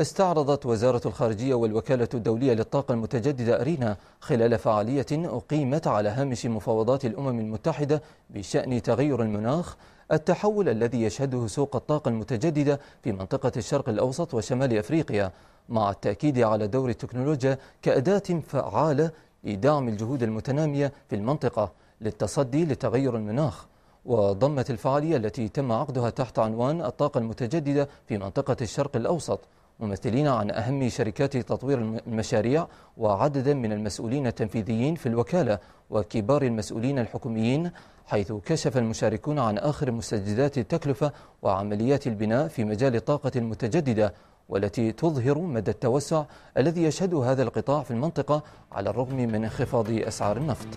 استعرضت وزارة الخارجية والوكالة الدولية للطاقة المتجددة أرينا خلال فعالية أقيمت على هامش مفاوضات الأمم المتحدة بشأن تغير المناخ التحول الذي يشهده سوق الطاقة المتجددة في منطقة الشرق الأوسط وشمال أفريقيا، مع التأكيد على دور التكنولوجيا كأداة فعالة لدعم الجهود المتنامية في المنطقة للتصدي لتغير المناخ. وضمت الفعالية التي تم عقدها تحت عنوان الطاقة المتجددة في منطقة الشرق الأوسط ممثلين عن أهم شركات تطوير المشاريع وعددا من المسؤولين التنفيذيين في الوكالة وكبار المسؤولين الحكوميين، حيث كشف المشاركون عن آخر مستجدات التكلفة وعمليات البناء في مجال الطاقة المتجددة، والتي تظهر مدى التوسع الذي يشهده هذا القطاع في المنطقة على الرغم من انخفاض أسعار النفط.